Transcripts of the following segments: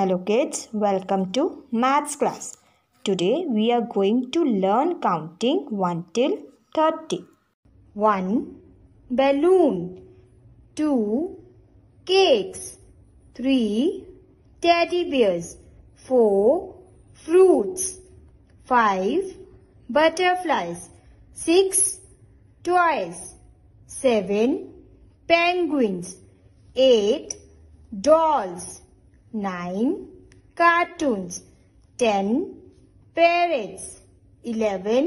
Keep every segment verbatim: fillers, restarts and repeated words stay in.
Hello kids, welcome to maths class. Today we are going to learn counting one till thirty. one. Balloon. two. Cakes. three. Teddy bears. four. Fruits. five. Butterflies. six. Toys. seven. Penguins. eight. Dolls. nine. Cartoons. ten. Parrots. eleven.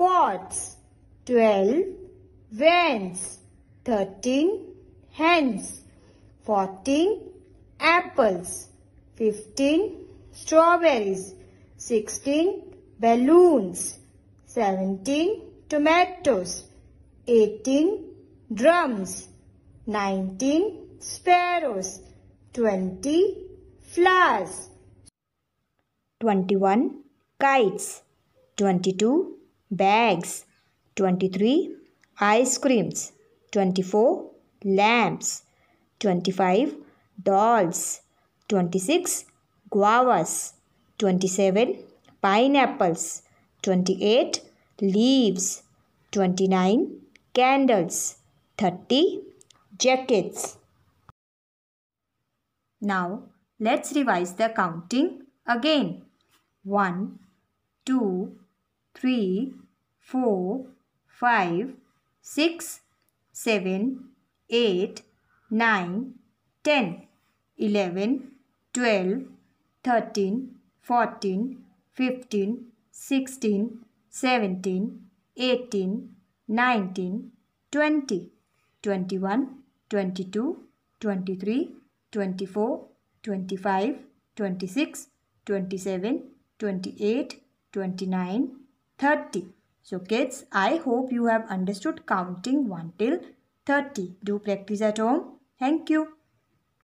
Pots. twelve. Vans. thirteen. Hens. fourteen. Apples. fifteen. Strawberries. sixteen. Balloons. seventeen. Tomatoes. eighteen. Drums. nineteen. Sparrows. twenty. Flowers. twenty-one. Kites. twenty-two. Bags. twenty-three. Ice creams. twenty-four. Lamps. twenty-five. Dolls. twenty-six. Guavas. twenty-seven. Pineapples. twenty-eight. Leaves. twenty-nine. Candles. thirty. Jackets. Now, let's revise the counting again. one, two, three, four, five, six, seven, eight, nine, ten, eleven, twelve, thirteen, fourteen, fifteen, sixteen, seventeen, eighteen, nineteen, twenty, twenty-one, twenty-two, twenty-three, twenty-four, twenty-five, twenty-six, twenty-seven, twenty-eight, twenty-nine, thirty. So kids, I hope you have understood counting one till thirty. Do practice at home. Thank you.